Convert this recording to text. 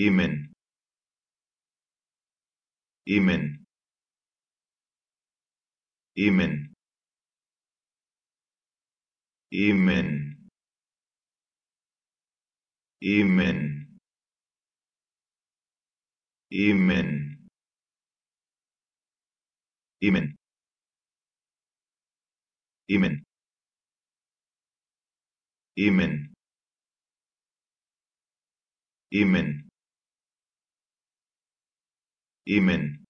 Amen. Amen. Amen. Amen. Amen. Amen. Amen. Amen. Amen. Amen. Amen.